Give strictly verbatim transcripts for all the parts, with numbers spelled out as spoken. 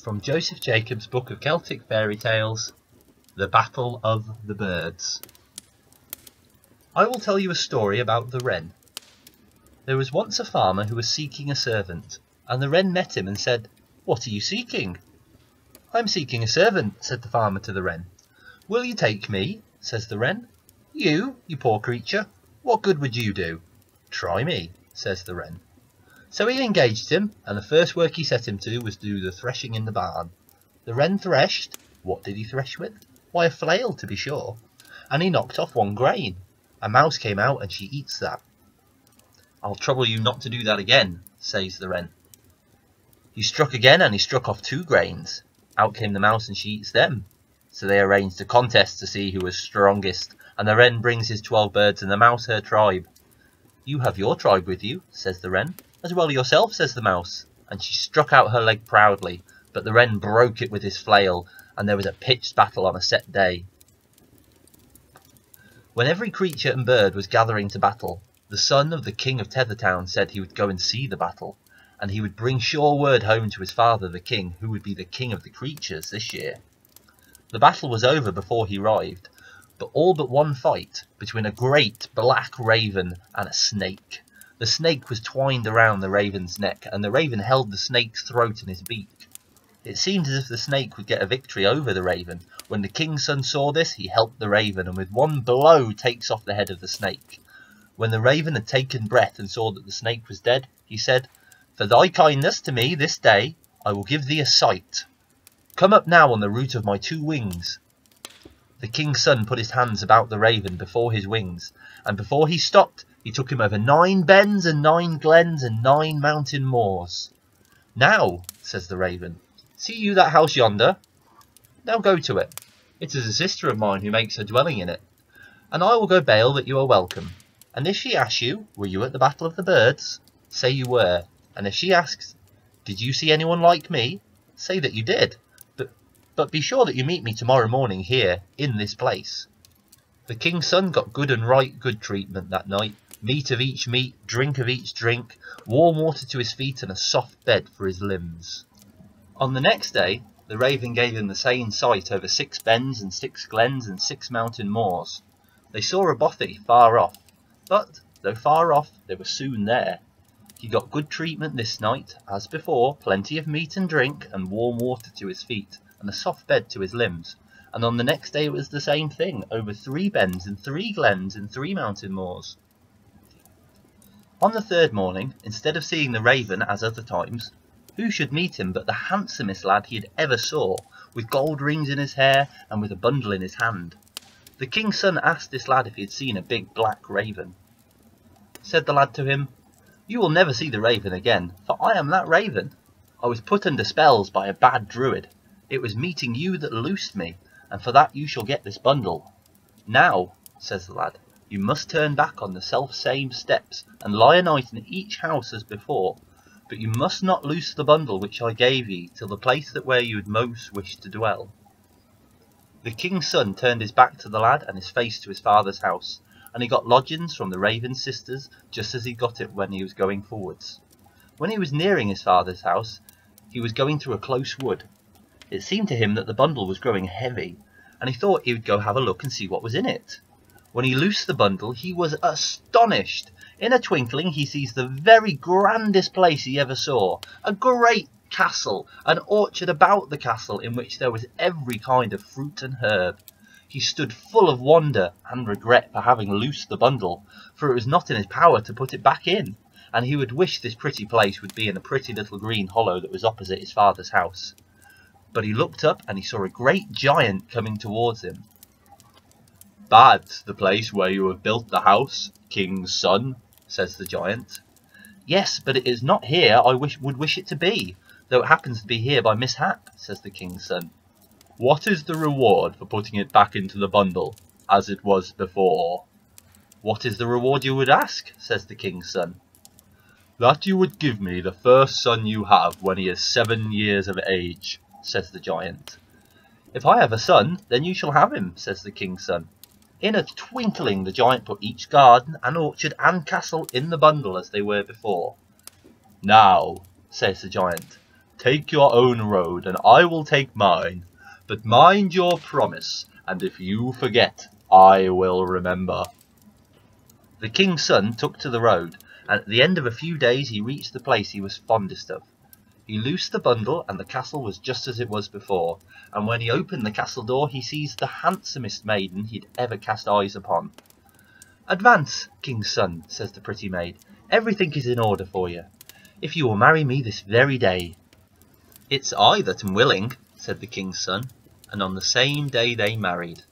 from Joseph Jacobs' book of Celtic fairy tales, The Battle of the Birds. I will tell you a story about the wren. There was once a farmer who was seeking a servant, and the wren met him and said, "What are you seeking?" "I'm seeking a servant," said the farmer to the wren. "Will you take me?" says the wren. "You, you poor creature, what good would you do?" "Try me," says the wren. So he engaged him, and the first work he set him to was to do the threshing in the barn. The wren threshed. What did he thresh with? Why, a flail, to be sure. And he knocked off one grain. A mouse came out, and she eats that. "I'll trouble you not to do that again," says the wren. He struck again, and he struck off two grains. Out came the mouse, and she eats them. So they arranged a contest to see who was strongest, and the wren brings his twelve birds, and the mouse her tribe. "You have your tribe with you," says the wren. "As well yourself," says the mouse, and she struck out her leg proudly, but the wren broke it with his flail, and there was a pitched battle on a set day. When every creature and bird was gathering to battle, the son of the king of Tethertown said he would go and see the battle, and he would bring sure word home to his father the king, who would be the king of the creatures this year. The battle was over before he arrived, but all but one fight between a great black raven and a snake. The snake was twined around the raven's neck, and the raven held the snake's throat in his beak. It seemed as if the snake would get a victory over the raven. When the king's son saw this, he helped the raven, and with one blow takes off the head of the snake. When the raven had taken breath and saw that the snake was dead, he said, "For thy kindness to me this day, I will give thee a sight. Come up now on the root of my two wings." The king's son put his hands about the raven before his wings, and before he stopped, he took him over nine bends and nine glens and nine mountain moors. "Now," says the raven, "see you that house yonder? Now go to it. It is a sister of mine who makes her dwelling in it, and I will go bail that you are welcome. And if she asks you, were you at the Battle of the Birds? Say you were. And if she asks, did you see anyone like me? Say that you did. But be sure that you meet me tomorrow morning here, in this place." The king's son got good and right good treatment that night. Meat of each meat, drink of each drink, warm water to his feet and a soft bed for his limbs. On the next day, the raven gave him the same sight over six bends and six glens and six mountain moors. They saw a bothy far off, but, though far off, they were soon there. He got good treatment this night, as before, plenty of meat and drink and warm water to his feet, and a soft bed to his limbs, and on the next day it was the same thing, over three bends and three glens and three mountain moors. On the third morning, instead of seeing the raven as other times, who should meet him but the handsomest lad he had ever saw, with gold rings in his hair and with a bundle in his hand. The king's son asked this lad if he had seen a big black raven. Said the lad to him, "You will never see the raven again, for I am that raven. I was put under spells by a bad druid. It was meeting you that loosed me, and for that you shall get this bundle. Now," says the lad, "you must turn back on the self-same steps, and lie a night in each house as before, but you must not loose the bundle which I gave ye, till the place that where you would most wish to dwell." The king's son turned his back to the lad, and his face to his father's house, and he got lodgings from the raven's sisters, just as he got it when he was going forwards. When he was nearing his father's house, he was going through a close wood. It seemed to him that the bundle was growing heavy, and he thought he would go have a look and see what was in it. When he loosed the bundle, he was astonished. In a twinkling, he sees the very grandest place he ever saw, a great castle, an orchard about the castle in which there was every kind of fruit and herb. He stood full of wonder and regret for having loosed the bundle, for it was not in his power to put it back in, and he would wish this pretty place would be in a pretty little green hollow that was opposite his father's house. But he looked up and he saw a great giant coming towards him. "Bad's the place where you have built the house, king's son," says the giant. "Yes, but it is not here I wish, would wish it to be, though it happens to be here by mishap," says the king's son. "What is the reward for putting it back into the bundle, as it was before?" "What is the reward you would ask?" says the king's son. "That you would give me the first son you have when he is seven years of age," says the giant. "If I have a son, then you shall have him," says the king's son. In a twinkling the giant put each garden and orchard and castle in the bundle as they were before. "Now," says the giant, Take your own road, and I will take mine. But mind your promise, and if you forget, I will remember." The king's son took to the road, and at the end of a few days he reached the place he was fondest of. He loosed the bundle, and the castle was just as it was before, and when he opened the castle door he sees the handsomest maiden he'd ever cast eyes upon. "Advance, king's son," says the pretty maid, "everything is in order for you, if you will marry me this very day." "It's I that am willing," said the king's son, and on the same day they married.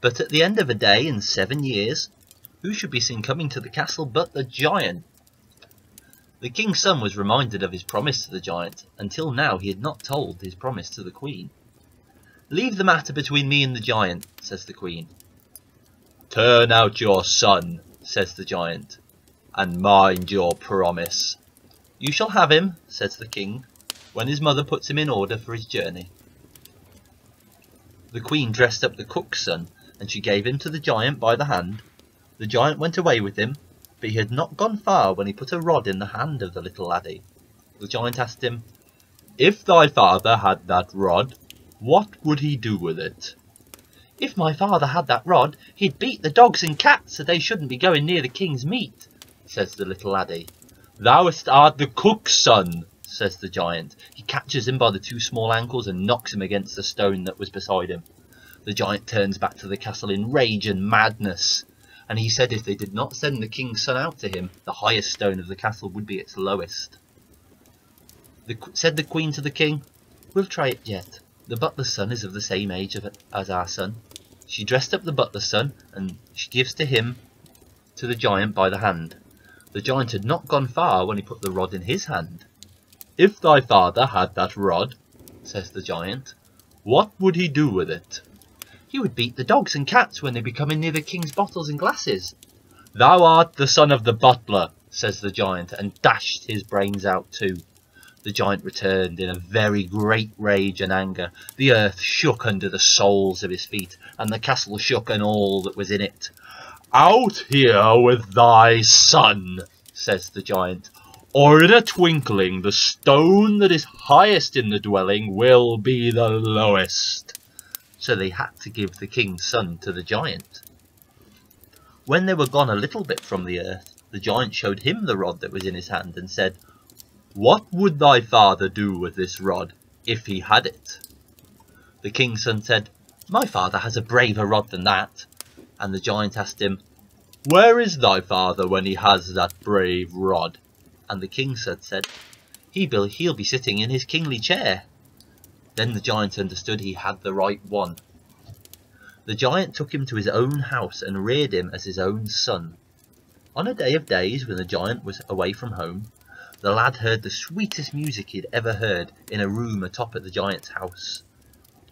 But at the end of a day and seven years, who should be seen coming to the castle but the giant? The king's son was reminded of his promise to the giant. Until now he had not told his promise to the queen. "Leave the matter between me and the giant," says the queen. "Turn out your son," says the giant, "and mind your promise." "You shall have him," says the king, when his mother puts him in order for his journey. The queen dressed up the cook's son, and she gave him to the giant by the hand. The giant went away with him, but he had not gone far when he put a rod in the hand of the little laddie. The giant asked him, "If thy father had that rod, what would he do with it?" "If my father had that rod, he'd beat the dogs and cats so they shouldn't be going near the king's meat," says the little laddie. "Thou'st art the cook's son," says the giant. He catches him by the two small ankles and knocks him against the stone that was beside him. The giant turns back to the castle in rage and madness, and he said if they did not send the king's son out to him, the highest stone of the castle would be its lowest. The, said the queen to the king, "We'll try it yet. The butler's son is of the same age of, as our son." She dressed up the butler's son, and she gives to him to the giant by the hand. The giant had not gone far when he put the rod in his hand. "If thy father had that rod," says the giant, "what would he do with it?" "He would beat the dogs and cats when they be coming near the king's bottles and glasses." "Thou art the son of the butler," says the giant, and dashed his brains out too. The giant returned in a very great rage and anger. The earth shook under the soles of his feet, and the castle shook and all that was in it. "Out here with thy son," says the giant, "or in a twinkling the stone that is highest in the dwelling will be the lowest." So they had to give the king's son to the giant. When they were gone a little bit from the earth, the giant showed him the rod that was in his hand and said, "What would thy father do with this rod, if he had it?" The king's son said, "My father has a braver rod than that." And the giant asked him, "Where is thy father when he has that brave rod?" And the king's son said, he'll, he'll be sitting in his kingly chair." Then the giant understood he had the right one. The giant took him to his own house and reared him as his own son. On a day of days, when the giant was away from home, the lad heard the sweetest music he had ever heard in a room atop at the giant's house.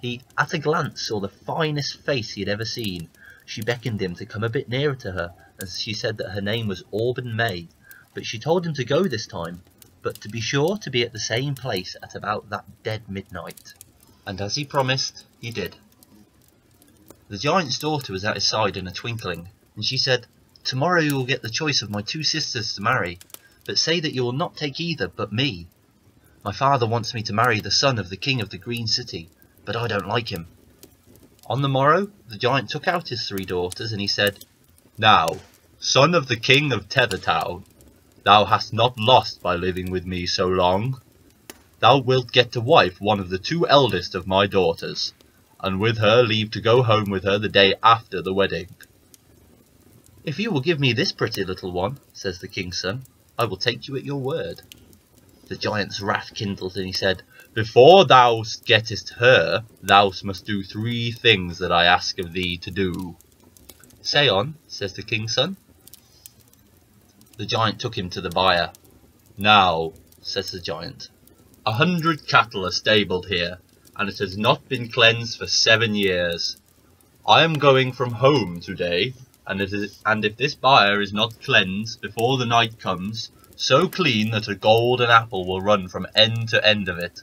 He, at a glance, saw the finest face he had ever seen. She beckoned him to come a bit nearer to her, and she said that her name was Auburn May, but she told him to go this time, but to be sure to be at the same place at about that dead midnight. And as he promised, he did. The giant's daughter was at his side in a twinkling, and she said, "Tomorrow you will get the choice of my two sisters to marry, but say that you will not take either but me. My father wants me to marry the son of the king of the green city, but I don't like him." On the morrow, the giant took out his three daughters, and he said, "Now, son of the king of Tethertown, thou hast not lost by living with me so long. Thou wilt get to wife one of the two eldest of my daughters, and with her leave to go home with her the day after the wedding." "If you will give me this pretty little one," says the king's son, "I will take you at your word." The giant's wrath kindled, and he said, "Before thou gettest her, thou must do three things that I ask of thee to do." "Say on," says the king's son. The giant took him to the byre. "Now," says the giant, "a hundred cattle are stabled here, and it has not been cleansed for seven years. I am going from home today, and, it is, and if this byre is not cleansed before the night comes, so clean that a golden apple will run from end to end of it,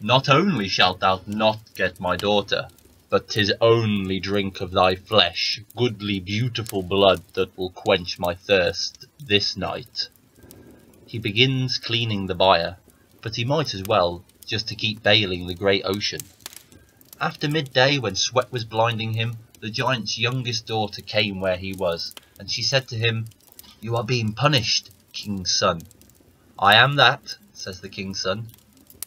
not only shalt thou not get my daughter, but 'tis only drink of thy flesh, goodly beautiful blood that will quench my thirst this night." He begins cleaning the byre, but he might as well, just to keep bailing the great ocean. After midday, when sweat was blinding him, the giant's youngest daughter came where he was, and she said to him, "You are being punished, king's son." "I am that," says the king's son.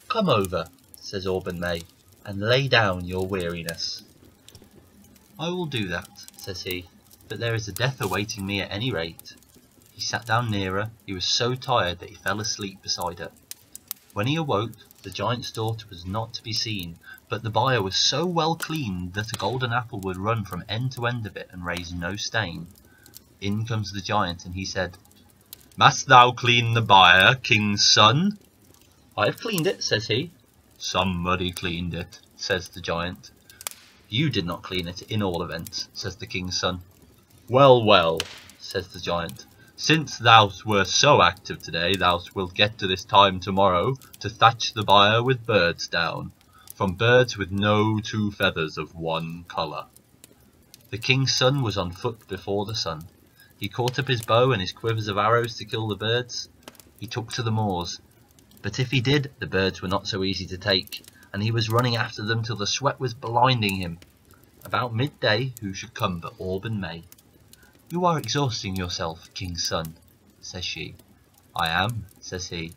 "Come over," says Auburn May, "and lay down your weariness." "I will do that," says he, "but there is a death awaiting me at any rate." He sat down near her. He was so tired that he fell asleep beside her. When he awoke, the giant's daughter was not to be seen, but the byre was so well cleaned that a golden apple would run from end to end of it and raise no stain. In comes the giant, and he said, "Must thou clean the byre, king's son?" "I have cleaned it," says he. "Somebody cleaned it," says the giant. "You did not clean it, in all events," says the king's son. "Well, well," says the giant, "since thou wert so active today, thou wilt get to this time tomorrow to thatch the byre with birds down, from birds with no two feathers of one colour." The king's son was on foot before the sun. He caught up his bow and his quivers of arrows to kill the birds. He took to the moors, but if he did, the birds were not so easy to take, and he was running after them till the sweat was blinding him. About midday, who should come but Auburn May. "You are exhausting yourself, king's son," says she. "I am," says he.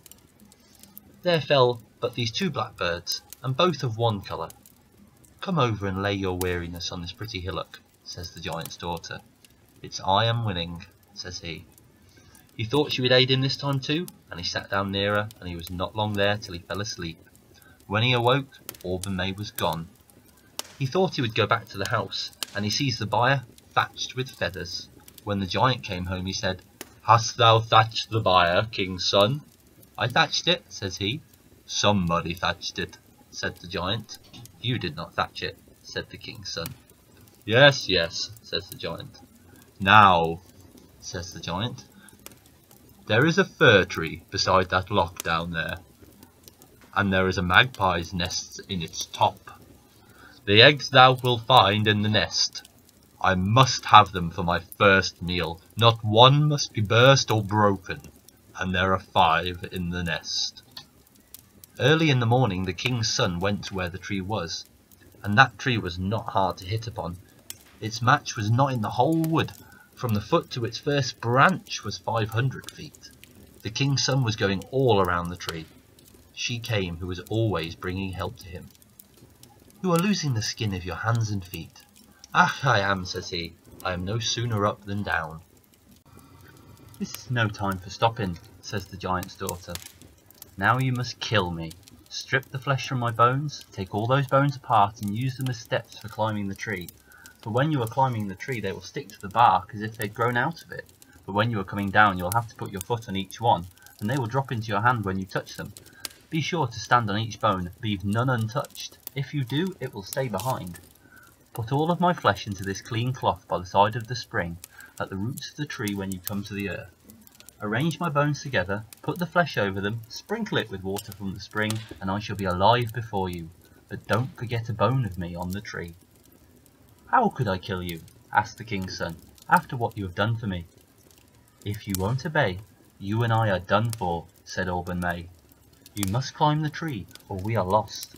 "There fell but these two blackbirds, and both of one colour. Come over and lay your weariness on this pretty hillock," says the giant's daughter. "It's I am winning," says he. He thought she would aid him this time too, and he sat down near her, and he was not long there till he fell asleep. When he awoke, Auburn May was gone. He thought he would go back to the house, and he sees the byre thatched with feathers. When the giant came home, he said, "Hast thou thatched the byre, king's son?" "I thatched it," says he. "Somebody thatched it," said the giant. "You did not thatch it," said the king's son. "Yes, yes," says the giant. "Now," says the giant, "there is a fir tree beside that lock down there, and there is a magpie's nest in its top. The eggs thou wilt find in the nest. I must have them for my first meal. Not one must be burst or broken, and there are five in the nest." Early in the morning the king's son went to where the tree was, and that tree was not hard to hit upon. Its match was not in the whole wood. From the foot to its first branch was five hundred feet. The king's son was going all around the tree. She came who was always bringing help to him. "You are losing the skin of your hands and feet." "Ach, I am," says he. "I am no sooner up than down." "This is no time for stopping," says the giant's daughter. "Now you must kill me. Strip the flesh from my bones, take all those bones apart, and use them as steps for climbing the tree. For when you are climbing the tree they will stick to the bark as if they'd grown out of it, but when you are coming down you'll have to put your foot on each one, and they will drop into your hand when you touch them. Be sure to stand on each bone, leave none untouched. If you do, it will stay behind. Put all of my flesh into this clean cloth by the side of the spring, at the roots of the tree when you come to the earth. Arrange my bones together, put the flesh over them, sprinkle it with water from the spring, and I shall be alive before you. But don't forget a bone of me on the tree." "How could I kill you," asked the king's son, "after what you have done for me?" "If you won't obey, you and I are done for," said Auburn May. "You must climb the tree, or we are lost.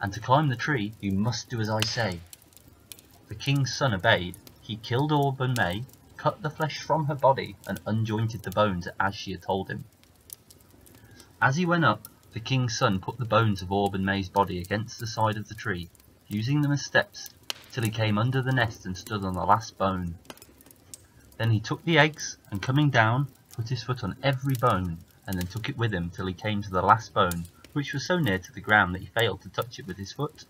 And to climb the tree, you must do as I say." The king's son obeyed. He killed Auburn May, cut the flesh from her body, and unjointed the bones as she had told him. As he went up, the king's son put the bones of Auburn May's body against the side of the tree, using them as steps, till he came under the nest and stood on the last bone. Then he took the eggs, and coming down, put his foot on every bone, and then took it with him till he came to the last bone, which was so near to the ground that he failed to touch it with his foot.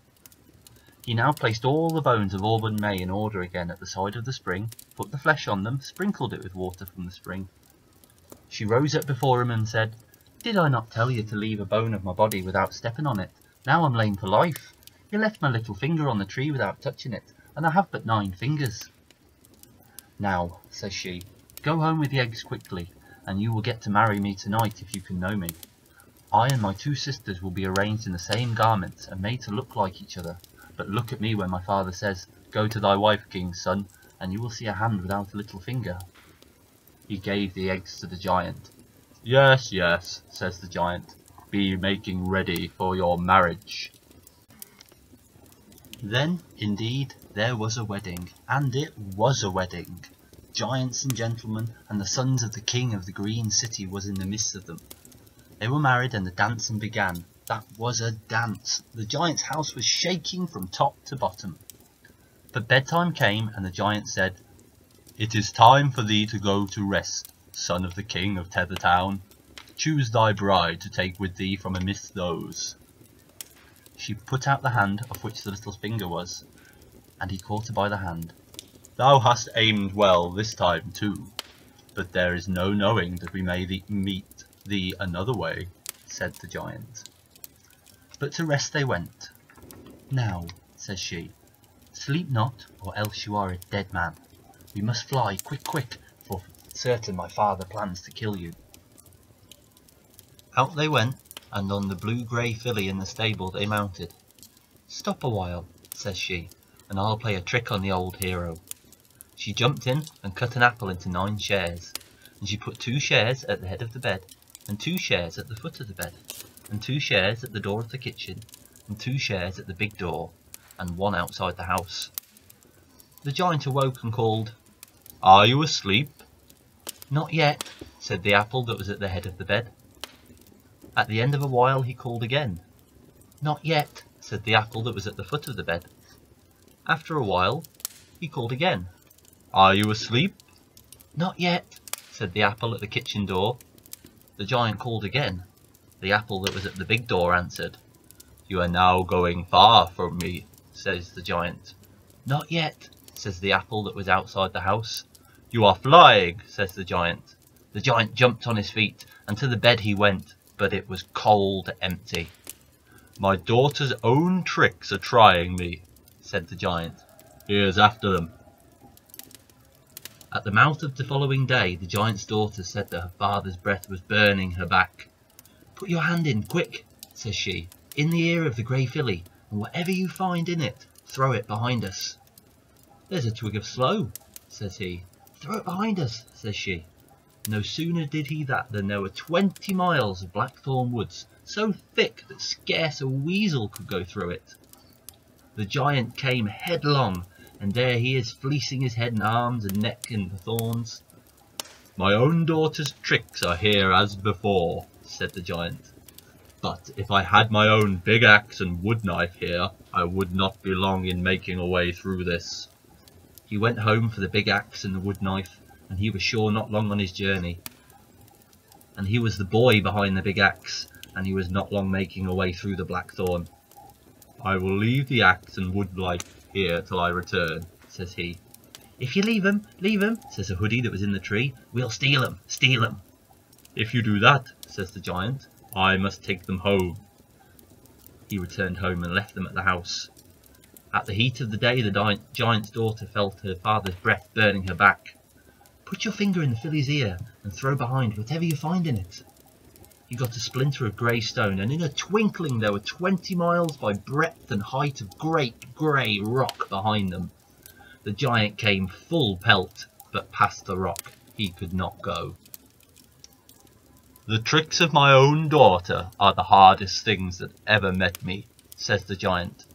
He now placed all the bones of Auburn May in order again at the side of the spring, put the flesh on them, sprinkled it with water from the spring. She rose up before him and said, "Did I not tell you to leave a bone of my body without stepping on it? Now I'm lame for life. You left my little finger on the tree without touching it, and I have but nine fingers." "Now," says she, "go home with the eggs quickly, and you will get to marry me tonight if you can know me. I and my two sisters will be arranged in the same garments and made to look like each other, but look at me when my father says, 'Go to thy wife, king's son,' and you will see a hand without a little finger." He gave the eggs to the giant. "Yes, yes," says the giant, be making ready for your marriage." Then, indeed, there was a wedding, and it was a wedding. Giants and gentlemen, and the sons of the king of the green city was in the midst of them. They were married, and the dancing began. That was a dance. The giant's house was shaking from top to bottom. But bedtime came, and the giant said, "It is time for thee to go to rest, son of the king of Tethertown. Choose thy bride to take with thee from amidst those." She put out the hand of which the little finger was, and he caught her by the hand. "Thou hast aimed well this time too, but there is no knowing that we may thee meet thee another way," said the giant. But to rest they went. "Now," says she, "sleep not, or else you are a dead man. We must fly, quick, quick, for certain my father plans to kill you." Out they went, and on the blue-grey filly in the stable they mounted. "Stop a while," says she, "and I'll play a trick on the old hero." She jumped in and cut an apple into nine shares, and she put two shares at the head of the bed, and two shares at the foot of the bed, and two shares at the door of the kitchen, and two shares at the big door, and one outside the house. The giant awoke and called, "Are you asleep?" "Not yet," said the apple that was at the head of the bed. At the end of a while he called again. "Not yet," said the apple that was at the foot of the bed. After a while he called again. "Are you asleep?" "Not yet," said the apple at the kitchen door. The giant called again. The apple that was at the big door answered. "You are now going far from me," says the giant. "Not yet," says the apple that was outside the house. "You are flying," says the giant. The giant jumped on his feet, and to the bed he went, but it was cold empty. "My daughter's own tricks are trying me," said the giant. "Here's after them." At the mouth of the following day, the giant's daughter said that her father's breath was burning her back. "Put your hand in, quick," says she, "in the ear of the grey filly, and whatever you find in it, throw it behind us." "There's a twig of sloe," says he. "Throw it behind us," says she. No sooner did he that than there were twenty miles of blackthorn woods, so thick that scarce a weasel could go through it. The giant came headlong, and there he is fleecing his head and arms and neck in the thorns. "My own daughter's tricks are here as before," said the giant. "But if I had my own big axe and wood knife here, I would not be long in making a way through this." He went home for the big axe and the wood knife, and he was sure not long on his journey. And he was the boy behind the big axe, and he was not long making a way through the blackthorn. "I will leave the axe and wood knife here till I return," says he. "If you leave 'em, leave 'em," says a hoodie that was in the tree. "We'll steal 'em, steal 'em." "If you do that," says the giant, "I must take them home." He returned home and left them at the house. At the heat of the day, the giant's daughter felt her father's breath burning her back. "Put your finger in the filly's ear and throw behind whatever you find in it." He got a splinter of grey stone, and in a twinkling there were twenty miles by breadth and height of great grey rock behind them. The giant came full pelt, but past the rock he could not go. "The tricks of my own daughter are the hardest things that ever met me," says the giant.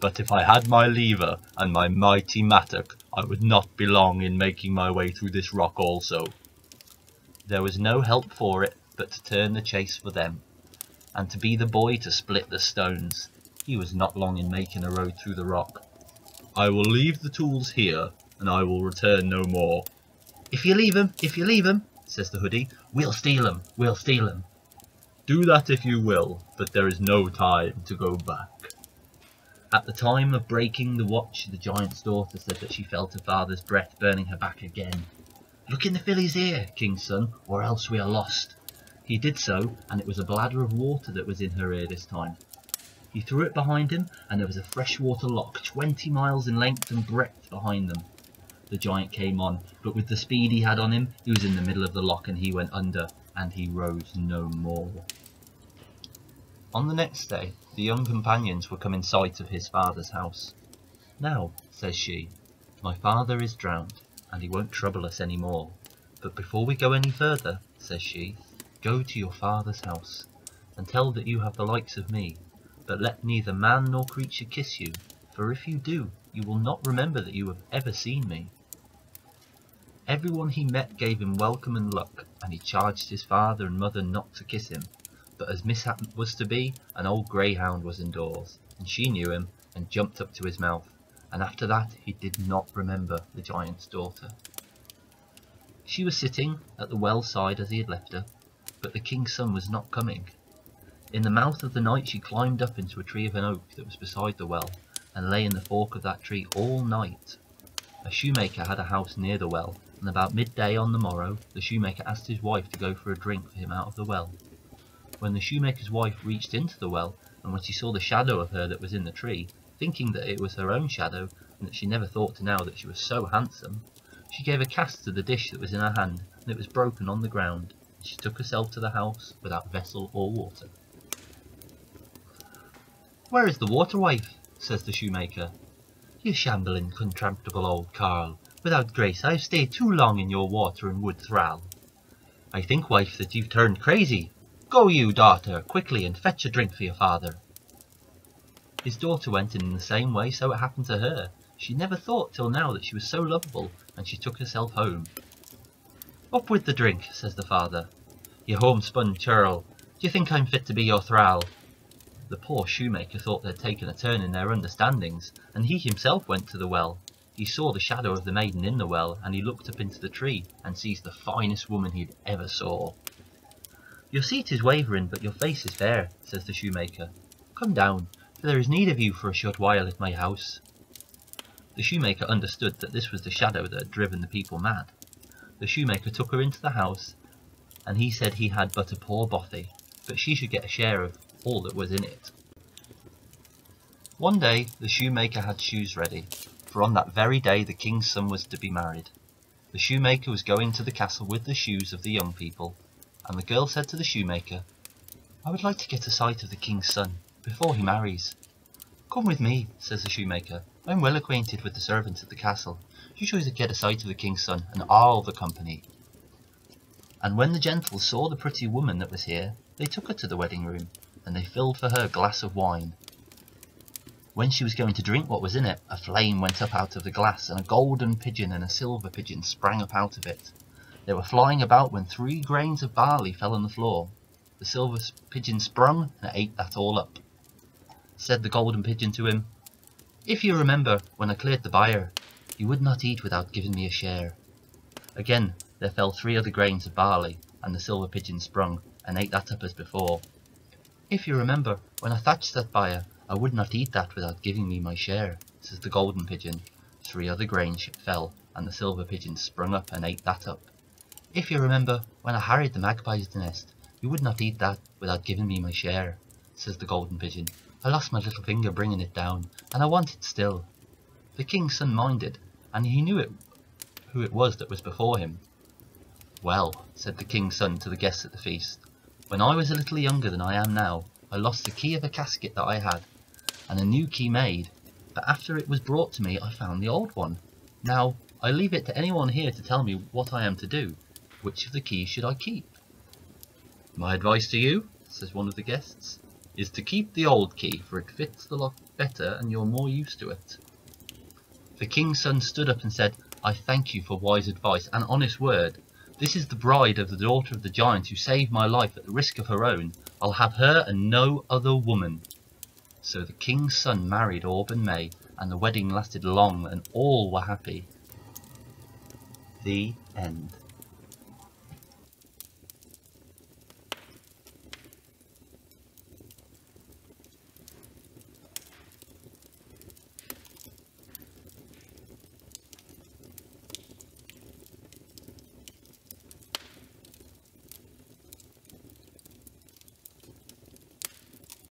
"But if I had my lever and my mighty mattock, I would not be long in making my way through this rock also." There was no help for it but to turn the chase for them, and to be the boy to split the stones. He was not long in making a road through the rock. "I will leave the tools here, and I will return no more." "If you leave 'em, if you leave 'em," says the hoodie, "we'll steal 'em, we'll steal 'em." "Do that if you will, but there is no time to go back." At the time of breaking the watch, the giant's daughter said that she felt her father's breath burning her back again. "Look in the filly's ear, king's son, or else we are lost." He did so, and it was a bladder of water that was in her ear this time. He threw it behind him, and there was a freshwater lock twenty miles in length and breadth behind them. The giant came on, but with the speed he had on him, he was in the middle of the lock, and he went under, and he rose no more. On the next day, the young companions were come in sight of his father's house. "Now," says she, "my father is drowned, and he won't trouble us any more. But before we go any further," says she, "go to your father's house. and tell that you have the likes of me, but let neither man nor creature kiss you, for if you do, you will not remember that you have ever seen me. Everyone he met gave him welcome and luck, and he charged his father and mother not to kiss him, but as mishap was to be, an old greyhound was indoors, and she knew him, and jumped up to his mouth, and after that he did not remember the giant's daughter. She was sitting at the well side as he had left her, but the king's son was not coming. In the mouth of the night she climbed up into a tree of an oak that was beside the well, and lay in the fork of that tree all night. A shoemaker had a house near the well, and about midday on the morrow the shoemaker asked his wife to go for a drink for him out of the well. When the shoemaker's wife reached into the well, and when she saw the shadow of her that was in the tree, thinking that it was her own shadow, and that she never thought to now that she was so handsome, she gave a cast to the dish that was in her hand, and it was broken on the ground, and she took herself to the house without vessel or water. "Where is the water, wife?" says the shoemaker. "You shambling, contemptible old carl, without grace I have stayed too long in your water and wood thrall. I think, wife, that you've turned crazy. Go you, daughter, quickly, and fetch a drink for your father." His daughter went in in the same way, so it happened to her. She never thought till now that she was so lovable, and she took herself home. "Up with the drink," says the father. "You homespun churl, do you think I'm fit to be your thrall?" The poor shoemaker thought they'd taken a turn in their understandings, and he himself went to the well. He saw the shadow of the maiden in the well, and he looked up into the tree, and sees the finest woman he'd ever saw. "Your seat is wavering, but your face is fair," says the shoemaker. "Come down, for there is need of you for a short while at my house." The shoemaker understood that this was the shadow that had driven the people mad. The shoemaker took her into the house, and he said he had but a poor bothy, but she should get a share of all that was in it. One day the shoemaker had shoes ready, for on that very day the king's son was to be married. The shoemaker was going to the castle with the shoes of the young people, and the girl said to the shoemaker, "I would like to get a sight of the king's son before he marries." "Come with me," says the shoemaker, "I am well acquainted with the servants at the castle. You shall get a sight of the king's son and all the company." And when the gentles saw the pretty woman that was here, they took her to the wedding room, and they filled for her a glass of wine. When she was going to drink what was in it, a flame went up out of the glass, and a golden pigeon and a silver pigeon sprang up out of it. They were flying about when three grains of barley fell on the floor. The silver pigeon sprung and ate that all up. Said the golden pigeon to him, "If you remember, when I cleared the byre, you would not eat without giving me a share." Again there fell three other grains of barley, and the silver pigeon sprung and ate that up as before. "If you remember, when I thatched that byre, I would not eat that without giving me my share," says the golden pigeon. Three other grains fell, and the silver pigeon sprung up and ate that up. "If you remember, when I harried the magpie's nest, you would not eat that without giving me my share," says the golden pigeon. "I lost my little finger bringing it down, and I want it still." The king's son minded, and he knew it, who it was that was before him. "Well," said the king's son to the guests at the feast, "when I was a little younger than I am now, I lost the key of a casket that I had, and a new key made, but after it was brought to me I found the old one. Now I leave it to anyone here to tell me what I am to do. Which of the keys should I keep?" "My advice to you," says one of the guests, "is to keep the old key, for it fits the lock better and you're more used to it." The king's son stood up and said, "I thank you for wise advice and honest word. This is the bride of the daughter of the giant who saved my life at the risk of her own. I'll have her and no other woman." So the king's son married Auburn May, and the wedding lasted long, and all were happy. The end.